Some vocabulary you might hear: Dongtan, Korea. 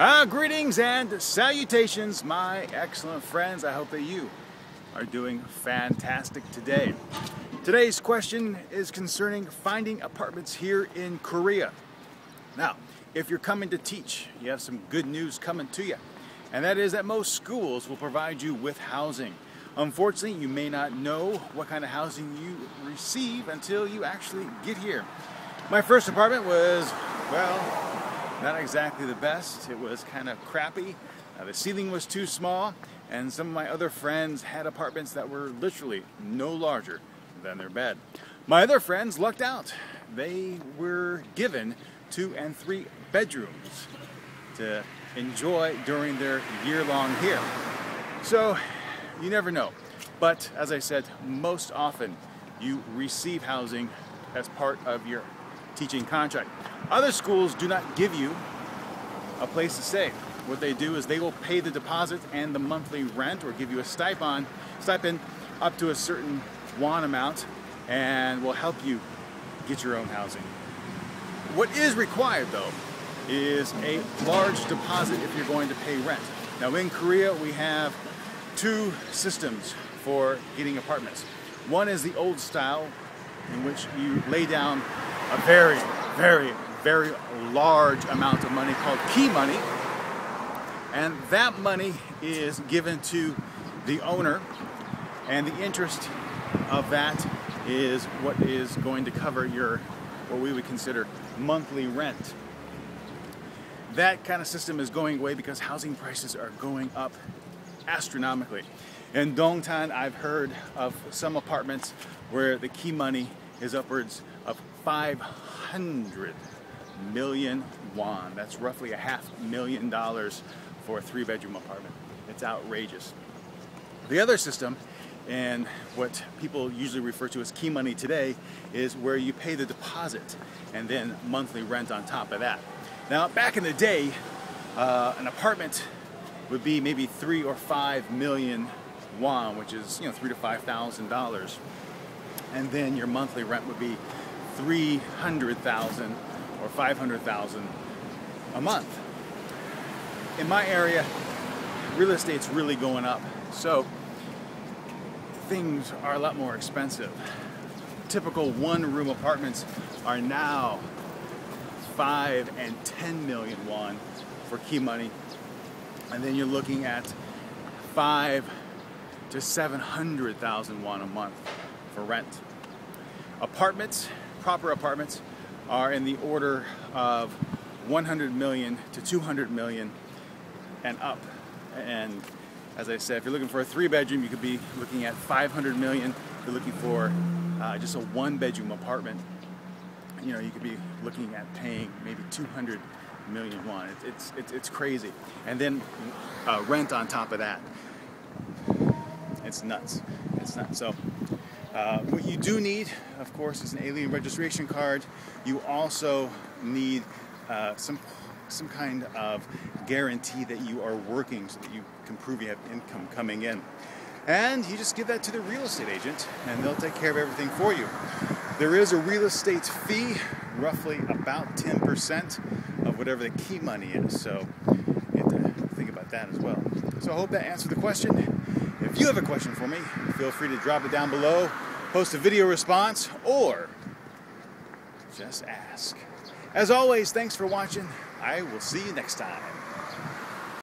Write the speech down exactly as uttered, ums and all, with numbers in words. Ah, greetings and salutations, my excellent friends. I hope that you are doing fantastic today. Today's question is concerning finding apartments here in Korea. Now, if you're coming to teach, you have some good news coming to you, and that is that most schools will provide you with housing. Unfortunately, you may not know what kind of housing you receive until you actually get here. My first apartment was, well, not exactly the best. It was kind of crappy. Uh, the ceiling was too small, and some of my other friends had apartments that were literally no larger than their bed. My other friends lucked out. They were given two and three bedrooms to enjoy during their year-long here. So you never know. But as I said, most often you receive housing as part of your teaching contract. Other schools do not give you a place to stay. What they do is they will pay the deposit and the monthly rent, or give you a stipend, stipend up to a certain won amount, and will help you get your own housing. What is required, though, is a large deposit if you're going to pay rent. Now, in Korea, we have two systems for getting apartments. One is the old style, in which you lay down a very, very, very large amount of money called key money, and that money is given to the owner, and the interest of that is what is going to cover your, what we would consider, monthly rent. That kind of system is going away because housing prices are going up astronomically. In Dongtan, I've heard of some apartments where the key money is upwards of five hundred million won. That's roughly a half million dollars for a three-bedroom apartment. It's outrageous. The other system, and what people usually refer to as key money today, is where you pay the deposit and then monthly rent on top of that. Now, back in the day, uh, an apartment would be maybe three or five million won, which is, you know, three to five thousand dollars. And then your monthly rent would be three hundred thousand or five hundred thousand a month. In my area, real estate's really going up, so things are a lot more expensive. Typical one-room apartments are now five and ten million won for key money, and then you're looking at five to seven hundred thousand won a month for rent. Apartments, proper apartments, are in the order of one hundred million to two hundred million and up. And as I said, if you're looking for a three bedroom, you could be looking at five hundred million. If you're looking for uh, just a one bedroom apartment, you know, you could be looking at paying maybe two hundred million won. It's, it's, it's crazy. And then uh, rent on top of that. It's nuts. It's nuts. So, Uh, what you do need, of course, is an alien registration card. You also need uh, some some kind of guarantee that you are working, so that you can prove you have income coming in. And you just give that to the real estate agent, and they'll take care of everything for you. There is a real estate fee, roughly about ten percent of whatever the key money is. So you have to think about that as well. So I hope that answered the question. If you have a question for me, feel free to drop it down below, post a video response, or just ask. As always, thanks for watching. I will see you next time.